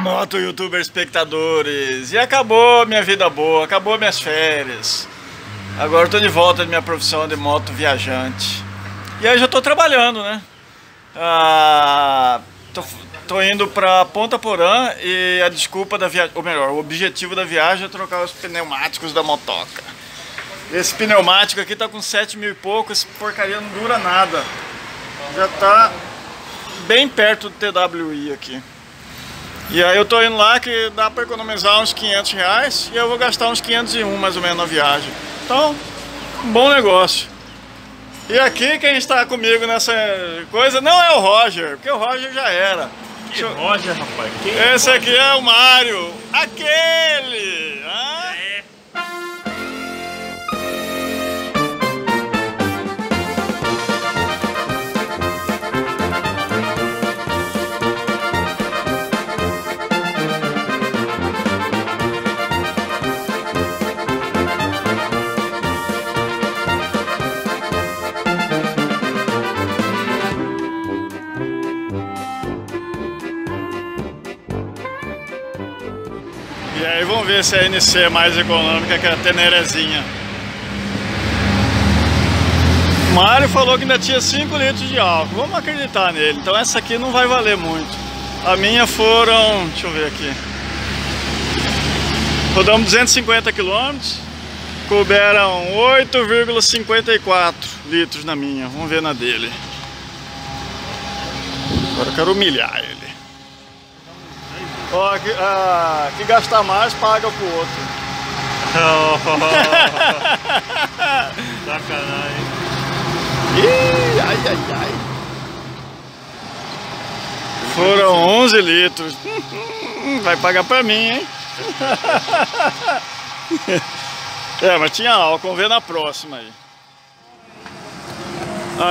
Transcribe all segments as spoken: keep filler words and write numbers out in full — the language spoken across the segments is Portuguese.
moto, youtuber, espectadores. E acabou minha vida boa, acabou minhas férias. Agora eu tô de volta de minha profissão de moto viajante. E aí já tô trabalhando, né? Ah, tô, tô indo pra Ponta Porã e a desculpa da viagem, ou melhor, o objetivo da viagem é trocar os pneumáticos da motoca. Esse pneumático aqui tá com sete mil e pouco, essa porcaria não dura nada. Já tá bem perto do T W I aqui. E aí eu tô indo lá que dá pra economizar uns quinhentos reais e eu vou gastar uns quinhentos e um mais ou menos na viagem. Então, um bom negócio. E aqui quem está comigo nessa coisa não é o Roger, porque o Roger já era. Que eu... Roger, rapaz? Quem Esse é aqui é o Mário. Aquele! Ah? É. E aí vamos ver se a N C é mais econômica que a Tenerézinha. O Mário falou que ainda tinha cinco litros de álcool. Vamos acreditar nele. Então essa aqui não vai valer muito. A minha foram... deixa eu ver aqui. Rodamos duzentos e cinquenta quilômetros. Couberam oito vírgula cinquenta e quatro litros na minha. Vamos ver na dele. Agora eu quero humilhar ele. Ó, oh, que, ah, que gastar mais paga pro outro. Sacanagem. Ih, ai, ai, ai. Foram onze litros. Vai pagar pra mim, hein? É, mas tinha álcool. Vamos ver na próxima aí.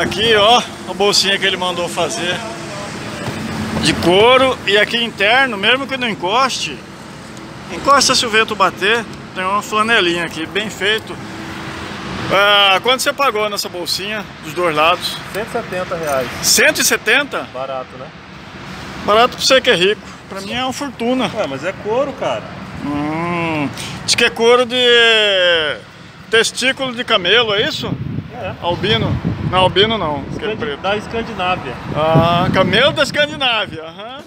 Aqui, ó, a bolsinha que ele mandou fazer. De couro, e aqui interno, mesmo que não encoste, encosta se o vento bater, tem uma flanelinha aqui, bem feito. Ah, quanto você pagou nessa bolsinha, dos dois lados? cento e setenta reais. cento e setenta? Barato, né? Barato pra você que é rico, pra mim é uma fortuna. É, mas é couro, cara. Hum, diz que é couro de testículo de camelo, é isso? É. Albino. Não, albino não, Escand... aquele preto. Da Escandinávia. Ah, camelo da Escandinávia, aham. Uhum.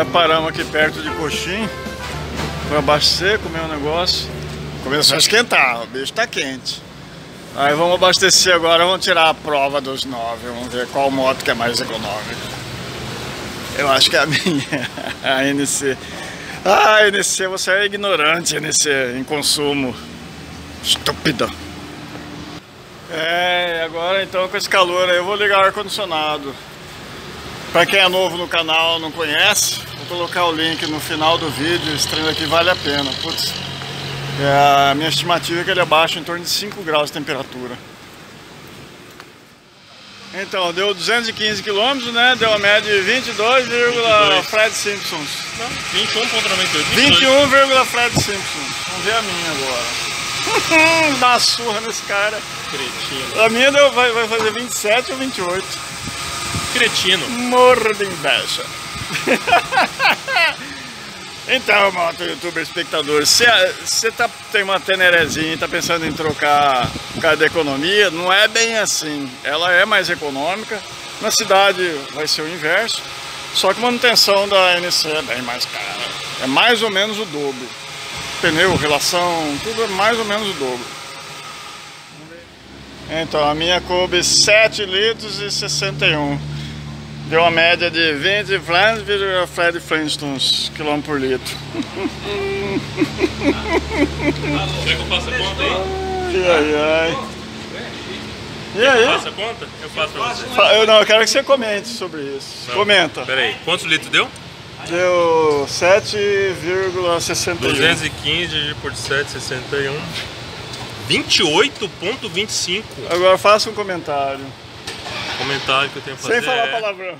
É, paramos aqui perto de Coxim pra abastecer, comer um negócio. Começou a esquentar, o bicho tá quente. Aí vamos abastecer agora, vamos tirar a prova dos nove, vamos ver qual moto que é mais econômica. Eu acho que é a minha, a N C. Ah, N C, você é ignorante, N C, em consumo. Estúpida. É, agora então com esse calor aí eu vou ligar o ar-condicionado. Pra quem é novo no canal, não conhece, vou colocar o link no final do vídeo, esse treino aqui vale a pena. Putz, é, a minha estimativa é que ele abaixa em torno de cinco graus de temperatura. Então, deu duzentos e quinze quilômetros, né? Deu a média de vinte e dois vírgula Fred Simpsons. vinte e um vírgula noventa e oito. vinte e um vírgula Fred Simpsons. Vamos ver a minha agora. Dá uma surra nesse cara. Cretino. A minha deu, vai, vai fazer vinte e sete ou vinte e oito. Cretino. Morro de inveja. Então, moto, youtuber, espectador, se você tá, tem uma Tenerézinha e tá pensando em trocar por causa da economia, não é bem assim. Ela é mais econômica, na cidade vai ser o inverso, só que a manutenção da N C é bem mais cara. É mais ou menos o dobro. Pneu, relação, tudo é mais ou menos o dobro. Então, a minha coube sete litros e sessenta e um. Deu uma média de vinte Fred Flintstones quilômetro por litro. Quer que eu faça a conta aí? Ai, ai. E aí? Eu faço a conta? Eu faço pra você. Eu não, eu quero que você comente sobre isso. Não, comenta. Peraí, quantos litros deu? Deu sete vírgula sessenta e um. duzentos e quinze por sete vírgula sessenta e um. vinte e oito vírgula vinte e cinco. Agora faça um comentário. Comentário que eu tenho a fazer. Sem falar palavrão.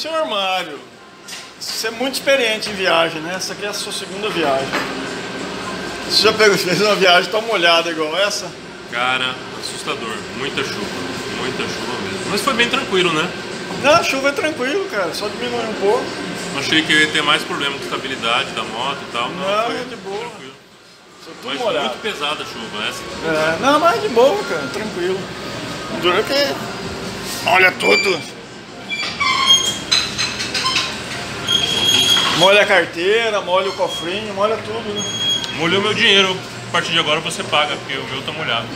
Senhor Mário, você é muito experiente em viagem, né? Essa aqui é a sua segunda viagem. Você já pegou, fez uma viagem tão molhada igual essa? Cara, assustador. Muita chuva. Muita chuva mesmo. Mas foi bem tranquilo, né? Não, a chuva é tranquilo, cara. Só diminui um pouco. Achei que eu ia ter mais problema com estabilidade da moto e tal. Não, não foi de boa. Tranquilo. Mas molhado. Muito pesada a chuva essa. É, não, mas de boa, cara. Tranquilo. Dura que... Olha tudo. Molha a carteira, molha o cofrinho, molha tudo, né? Molhou meu dinheiro. A partir de agora você paga, porque o meu tá molhado.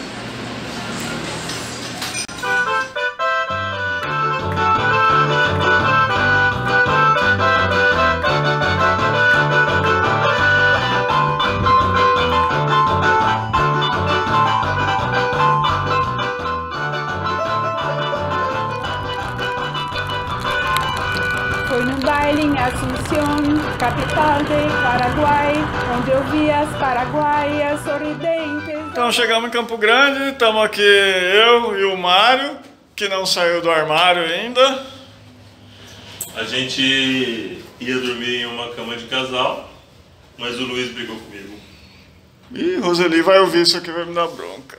Asunción, capital de Paraguai, onde eu vi as paraguaias sorridentes. Então chegamos em Campo Grande, estamos aqui eu e o Mário, que não saiu do armário ainda. A gente ia dormir em uma cama de casal, mas o Luiz brigou comigo. Ih, Roseli vai ouvir isso aqui, vai me dar bronca.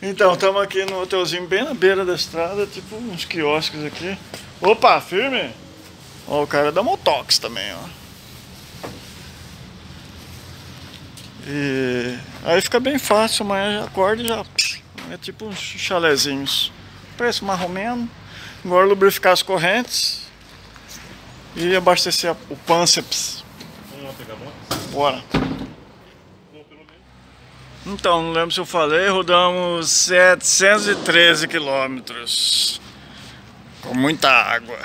Então, estamos aqui no hotelzinho bem na beira da estrada, tipo uns quiosques aqui. Opa, firme! Ó, o cara é da Motox também, ó. E aí fica bem fácil, amanhã já acorda e já... É tipo uns chalezinhos. Preço marromeno. Agora lubrificar as correntes. E abastecer a, o pânceps. Vamos lá pegar a moto? Bora. Então, não lembro se eu falei, rodamos setecentos e treze quilômetros. Com muita água.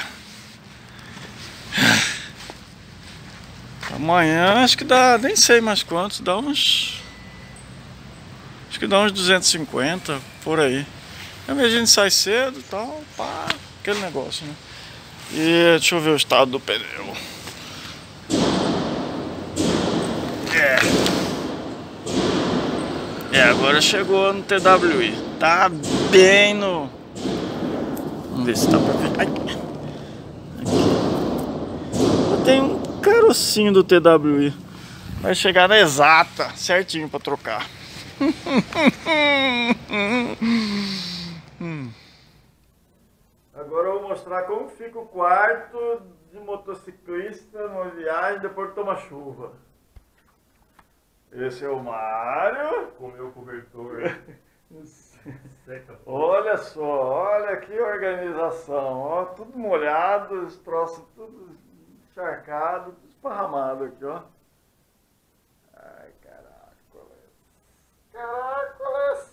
Amanhã acho que dá, nem sei mais quantos, dá uns, acho que dá uns duzentos e cinquenta, por aí. Aí a gente sai cedo e tal, pá, aquele negócio, né? E deixa eu ver o estado do pneu. É, é agora chegou no T W I, tá bem no... Vamos ver se tá pra ver. Ai. Tem um carocinho do T W I. Vai chegar na exata, certinho pra trocar. Agora eu vou mostrar como fica o quarto de motociclista numa viagem depois que toma chuva. Esse é o Mário. Com o meu cobertor. Olha só, olha que organização. Ó, tudo molhado, os troços tudo... Encharcado, esparramado aqui, ó. Ai, caracoles. Caracoles!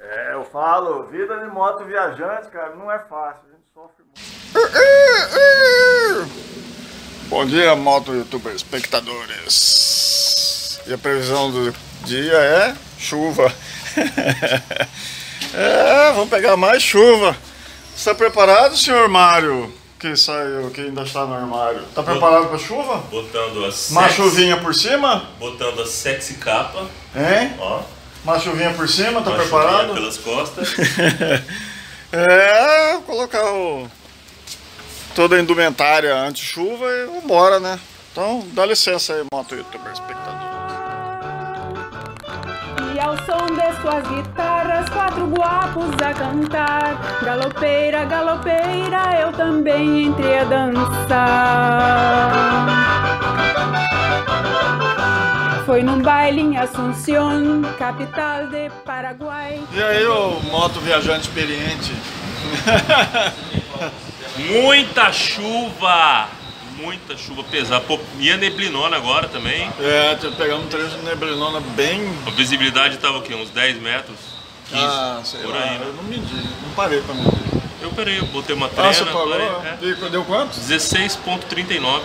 É, eu falo, vida de moto viajante, cara, não é fácil. A gente sofre muito. Bom dia, moto youtubers, espectadores. E a previsão do dia é chuva. É, vamos pegar mais chuva. Está preparado, senhor Mário? Que saiu, que ainda está no armário. Tá preparado para chuva? Botando a sexy... Uma chuvinha por cima? Botando a sexy capa. Hein? Ó. Uma chuvinha por cima, tá uma preparado? Pelas costas. É, colocar o... toda a indumentária anti-chuva e vambora, né? Então, dá licença aí, moto youtuber, espectador. E ao som de suas guitarras, quatro guapos a cantar. Galopeira, galopeira, eu também entrei a dançar. Foi num baile em Asunción, capital de Paraguai. E aí, ô moto viajante experiente? Muita chuva! Muita chuva pesada. Pô, e a neblinona agora também. É, pegamos um trecho de neblinona bem... A visibilidade estava o quê? Uns dez metros? quinze, ah, sei por lá. Aí, né? Eu não medi, não parei para medir. Eu parei, eu botei uma trena. Ah, você parou? Parei, é. Deu quanto? dezesseis vírgula trinta e nove.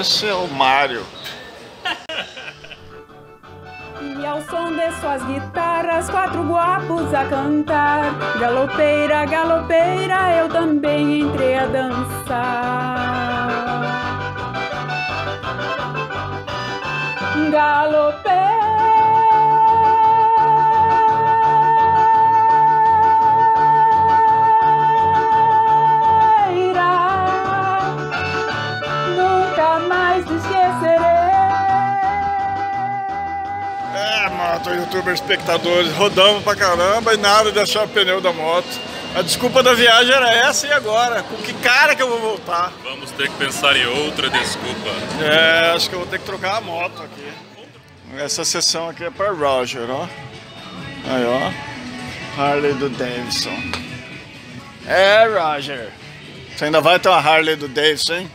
Esse é o Mário. E ao som de suas guitarras, quatro guapos a cantar. Galopeira, galopeira, eu também entrei a dançar. Galopeira. telespectadores, rodamos pra caramba e nada de achar o pneu da moto. A desculpa da viagem era essa, e agora? Com que cara que eu vou voltar? Vamos ter que pensar em outra desculpa. É, acho que eu vou ter que trocar a moto aqui. Essa sessão aqui é pra Roger, ó. Aí, ó. Harley do Davidson. É, Roger. Você ainda vai ter uma Harley do Davidson, hein?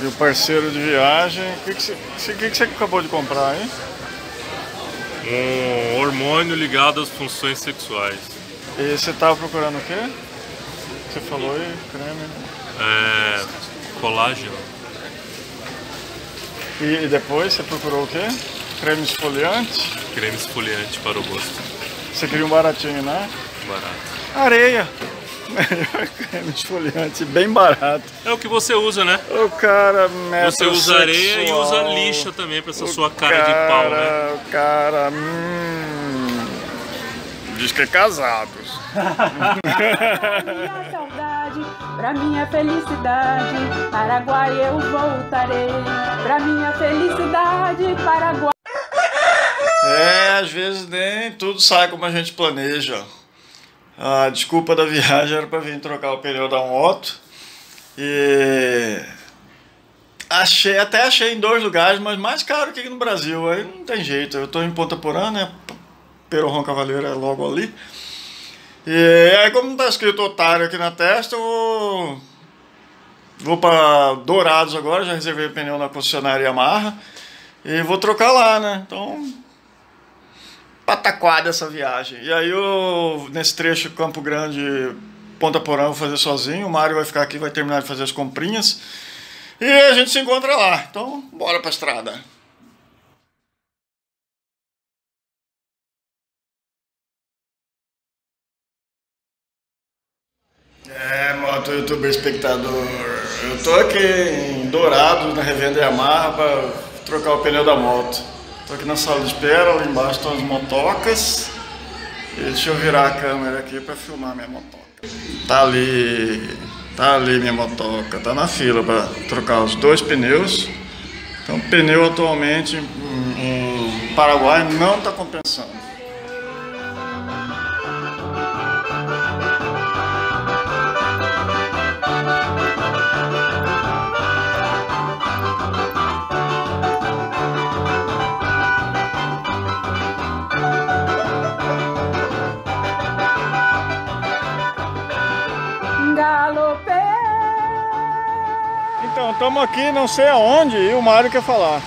E o parceiro de viagem, o que, que, que você acabou de comprar, hein? Um hormônio ligado às funções sexuais. E você tava procurando o quê? Você falou aí, creme? É... colágeno. E, e depois você procurou o quê? Creme esfoliante? Creme esfoliante para o rosto. Você queria um baratinho, né? Barato. Areia! Melhor creme esfoliante, bem barato. É o que você usa, né? O cara metrosexual. Você usa areia e usa lixa também pra essa sua cara, cara de pau, né? O cara... Hum... diz que é casado. Para minha saudade, pra minha felicidade, Paraguai eu voltarei. Pra minha felicidade, Paraguai... É, às vezes nem tudo sai como a gente planeja. A desculpa da viagem era para vir trocar o pneu da moto. E achei, até achei em dois lugares, mas mais caro que aqui no Brasil. Aí não tem jeito. Eu estou em Ponta Porã, né? Perorrão Cavaleiro é logo ali. E aí, como está escrito otário aqui na testa, eu vou, vou para Dourados agora. Já reservei o pneu na concessionária Yamaha. E vou trocar lá, né? Então... pataquada essa viagem. E aí eu, nesse trecho Campo Grande, Ponta Porã, vou fazer sozinho. O Mário vai ficar aqui, vai terminar de fazer as comprinhas. E a gente se encontra lá. Então, bora pra estrada. É, moto youtuber espectador. Eu tô aqui em Dourados, na revenda Yamaha, pra trocar o pneu da moto. Estou aqui na sala de espera, ali embaixo estão as motocas. E deixa eu virar a câmera aqui para filmar minha motoca. Tá ali, tá ali minha motoca, tá na fila para trocar os dois pneus. Então, pneu atualmente em Paraguai não está compensando. Então, estamos aqui não sei aonde e o Mário quer falar.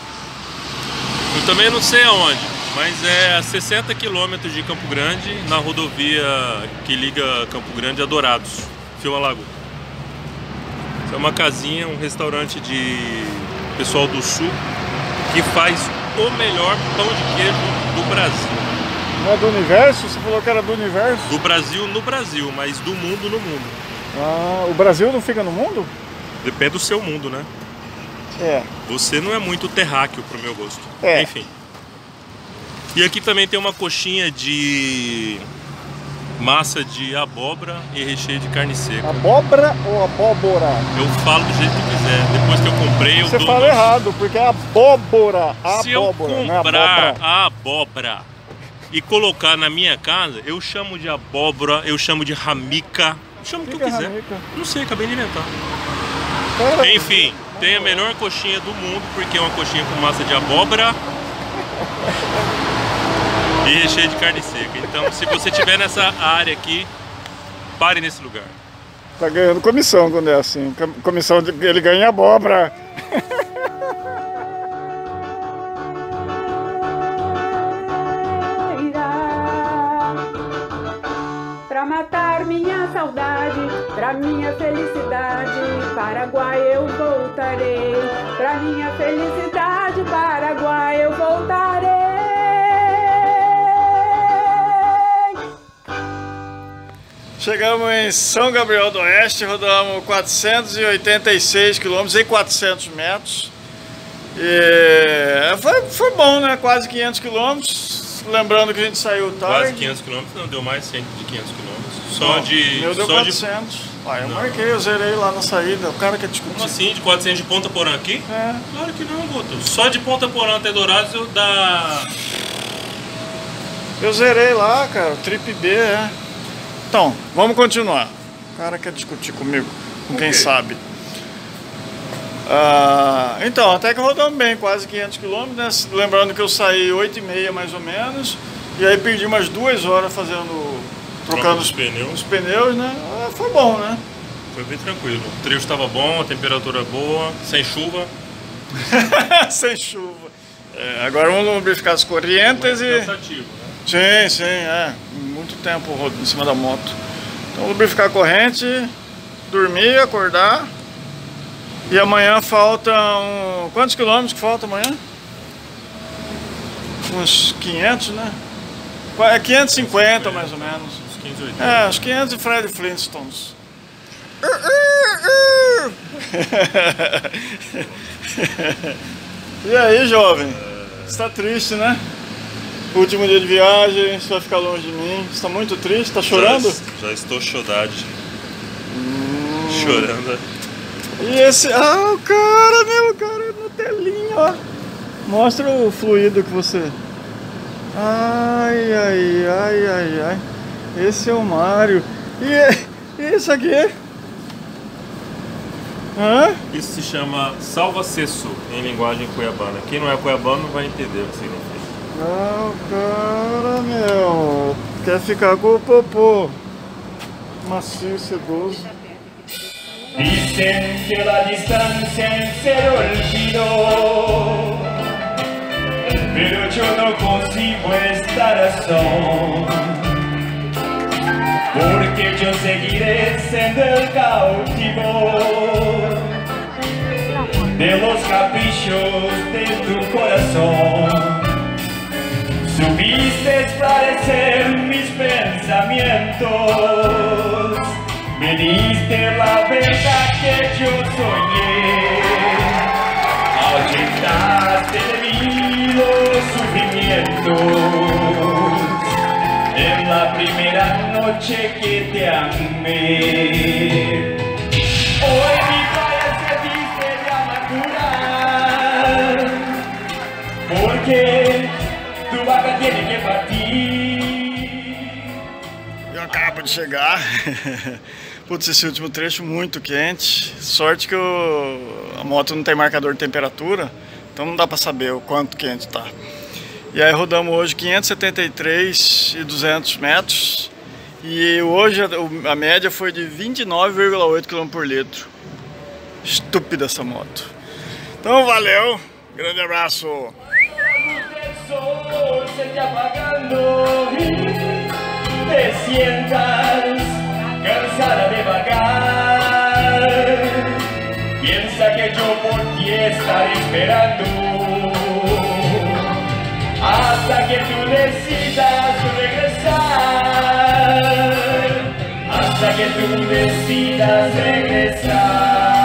Eu também não sei aonde, mas é a sessenta quilômetros de Campo Grande, na rodovia que liga Campo Grande a Dourados, Fila Lago. É uma casinha, um restaurante de pessoal do sul que faz o melhor pão de queijo do Brasil. Não é do universo? Você falou que era do universo? Do Brasil no Brasil, mas do mundo no mundo. Ah, o Brasil não fica no mundo? Depende do seu mundo, né? É. Você não é muito terráqueo pro meu gosto. É. Enfim. E aqui também tem uma coxinha de massa de abóbora e recheio de carne seca. Abóbora ou abóbora? Eu falo do jeito que quiser. Depois que eu comprei, eu Você dou fala mais... errado, porque é abóbora. abóbora. Se eu comprar a abóbora e colocar na minha casa, eu chamo de abóbora, eu chamo de ramica, eu chamo o que eu quiser. Ramica? Não sei, acabei de inventar. Pera Enfim, aí. Tem a melhor coxinha do mundo, porque é uma coxinha com massa de abóbora e recheio de carne seca. Então, se você estiver nessa área aqui, pare nesse lugar. Tá ganhando comissão quando é assim. Comissão, de, ele ganha abóbora. Minha saudade, pra minha felicidade, Paraguai eu voltarei. Pra minha felicidade, Paraguai eu voltarei. Chegamos em São Gabriel do Oeste, rodamos quatrocentos e oitenta e seis quilômetros e quatrocentos metros. E foi, foi bom, né? Quase quinhentos quilômetros. Lembrando que a gente saiu tarde. Quase quinhentos quilômetros, não, deu mais de quinhentos quilômetros. Só não, de... eu deu só quatrocentos. De... Ah, eu não. marquei, eu zerei lá na saída. O cara quer discutir. Como assim? De quatrocentos de Ponta Porã aqui? É. Claro que não, Guto. Só de Ponta Porã até Dourados eu dá Eu zerei lá, cara, o trip B, é. Então, vamos continuar. O cara quer discutir comigo, com quem sabe. Ah, então, até que rodamos bem, quase quinhentos quilômetros, né? Lembrando que eu saí oito e meia mais ou menos. E aí perdi umas duas horas fazendo, trocando os, os, pneus. os pneus, né? Ah, foi bom, né? Foi bem tranquilo. O trilho estava bom, a temperatura boa, sem chuva. Sem chuva. É, agora vamos lubrificar as correntes e... cansativo, né? Sim, sim, é. Muito tempo em cima da moto. Então lubrificar a corrente, dormir, acordar. E amanhã falta um... Quantos quilômetros que falta amanhã? Uns quinhentos, né? É quinhentos e cinquenta mais ou menos. Uns quinhentos e oitenta. É, uns quinhentos e Fred Flintstones. E aí, jovem? Você tá triste, né? Último dia de viagem, você vai ficar longe de mim. Você tá muito triste, tá chorando? Já, já estou chorade. Hum. Chorando. E esse... Ah, o cara, meu, o cara na telinha, ó. Mostra o fluido que você... Ai, ai, ai, ai, ai. Esse é o Mário. E, e isso aqui? Hã? Isso se chama salva-cesso em linguagem cuiabana. Quem não é cuiabano não vai entender o que significa. Ah, o cara, meu. Quer ficar com o popô. Macio, sedoso. Dicen que la distancia es el olvido, pero yo no consigo esta razón, porque yo seguiré siendo el cautivo de los caprichos de tu corazón. Subiste esclarecer mis pensamientos, me diste la verdad que yo soñé, ahuyentaste de mí los sufrimientos en la primera noche que te amé. Hoy mi país se viste de amargura, porque tu vaca tiene que partir. Eu acabo de chegar. Putz, esse último trecho muito quente. Sorte que eu, a moto não tem marcador de temperatura, então não dá pra saber o quanto quente tá. E aí rodamos hoje quinhentos e setenta e três e duzentos metros. E hoje a, a média foi de vinte e nove vírgula oito quilômetros por litro. Estúpida essa moto. Então valeu, grande abraço. Cansada de vagar, piensa que yo por ti estaré esperando hasta que tú decidas regresar, hasta que tú decidas regresar.